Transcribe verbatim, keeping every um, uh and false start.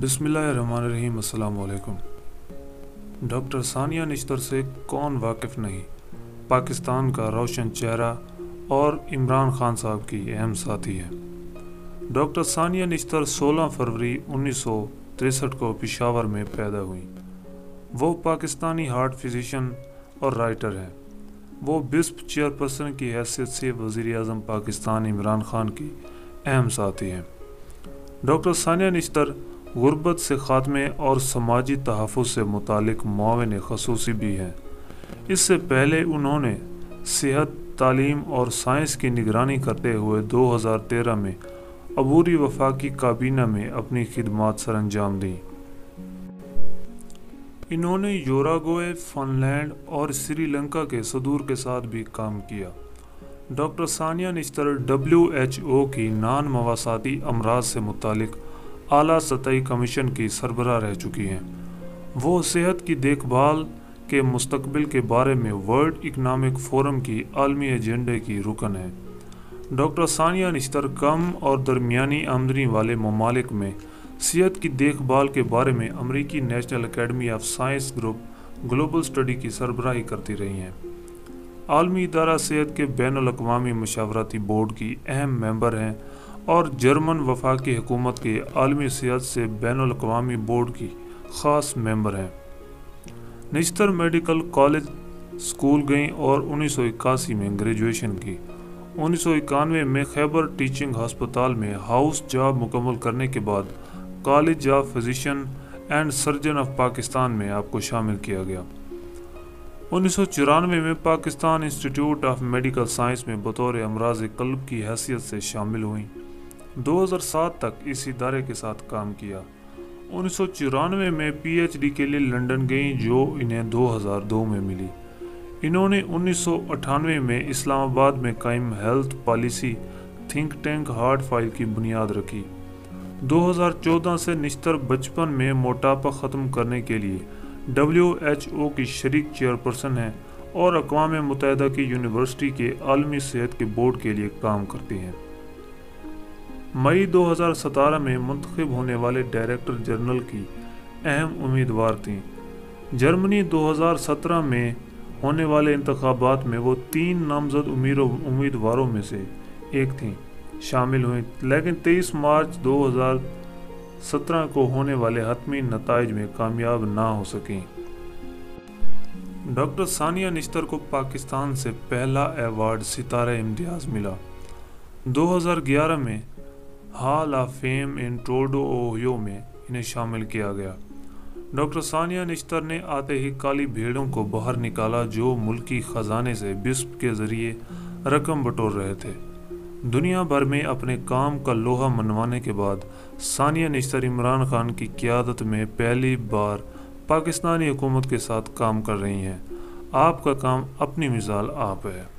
बिस्मिल्लाहिर्रहमानिर्रहीम, अस्सलामुअलैकुम। डॉक्टर सानिया निश्तर से कौन वाकिफ़ नहीं, पाकिस्तान का रोशन चेहरा और इमरान खान साहब की अहम साथी है। डॉक्टर सानिया निश्तर सोलह फरवरी उन्नीस सौ तिरसठ को पेशावर में पैदा हुई। वो पाकिस्तानी हार्ट फिजिशियन और राइटर हैं। वो बिस्प चेयरपर्सन की हैसियत से वज़ीर-ए-आज़म पाकिस्तान इमरान खान की अहम साथी हैं। डॉक्टर सानिया निश्तर गुर्बत से खात्मे और समाजी तहफ़्फ़ुज़ से मुतालिक मुआविन ख़ुसूसी भी हैं। इससे पहले उन्होंने सेहत, तालीम और साइंस की निगरानी करते हुए दो हज़ार तेरह में अबूरी वफाकी काबीना में अपनी खिदमात सरअंजाम दी। इन्होंने यूरागवे, फ़नलैंड और श्रीलंका के सदूर के साथ भी काम किया। Doctor Sania Nishtar W H O की नान मवासाती अमराज से मुतालिक आला सतही कमीशन की सरबरा रह चुकी हैं। वो सेहत की देखभाल के मुस्तकबिल के बारे में वर्ल्ड इकनॉमिक फोरम की आलमी एजेंडे की रुकन है। डॉक्टर सानिया निश्तर कम और दरमियानी आमदनी वाले ममालिक में सेहत की देखभाल के बारे में अमरीकी national academy of science group global study की सरबराही करती रही हैं। आलमी इदारा सेहत के बैनुल अक़वामी मशावरती बोर्ड की अहम मेंबर हैं और जर्मन वफाकी हुकूमत के आलमी सेहत से बैनुल अक़वामी बोर्ड की ख़ास मेंबर हैं। निश्तर मेडिकल कॉलेज स्कूल गईं और उन्नीस सौ इक्यासी में ग्रेजुएशन की। उन्नीस सौ इक्यानवे में खैबर टीचिंग हस्पताल में हाउस जॉब मुकम्मल करने के बाद college of physician and surgeon of Pakistan में आपको शामिल किया गया। उन्नीस सौ चौरानवे में Pakistan institute of medical science में बतौर अमराज कल्ब की हैसियत से शामिल हुई। दो हज़ार सात तक इस इदारे के साथ काम किया। उन्नीस सौ चौरानवे में पीएचडी के लिए लंदन गईं, जो इन्हें दो हज़ार दो में मिली। इन्होंने उन्नीस सौ अट्ठानवे में इस्लामाबाद में कायम health policy think tank Heartfile की बुनियाद रखी। दो हज़ार चौदह से निश्तर बचपन में मोटापा ख़त्म करने के लिए डब्ल्यू एच ओ की शरीक चेयरपर्सन हैं और अक़वाम मुत्तहिदा की यूनिवर्सिटी के आलमी सेहत के बोर्ड के लिए काम करती हैं। मई दो हज़ार सत्रह में मुंतखब होने वाले डायरेक्टर जनरल की अहम उम्मीदवार थीं। जर्मनी दो हज़ार सत्रह में होने वाले इंतखाबात में वो तीन नामजद उम्मीदवारों में से एक थीं, शामिल हुई, लेकिन तेईस मार्च दो हज़ार सत्रह को होने वाले हतमी नताइज में कामयाब ना हो सकें। डॉक्टर सानिया निश्तर को पाकिस्तान से पहला एवार्ड सितारा-ए-इम्तियाज मिला। दो हज़ार ग्यारह में hall of fame in Toronto, Ohio में इन्हें शामिल किया गया। डॉक्टर सानिया निश्तर ने आते ही काली भेड़ों को बाहर निकाला, जो मुल्की ख़जाने से बिस्प के ज़रिए रकम बटोर रहे थे। दुनिया भर में अपने काम का लोहा मनवाने के बाद सानिया निश्तर इमरान खान की क़ियादत में पहली बार पाकिस्तानी हुकूमत के साथ काम कर रही हैं। आपका काम अपनी मिसाल आप है।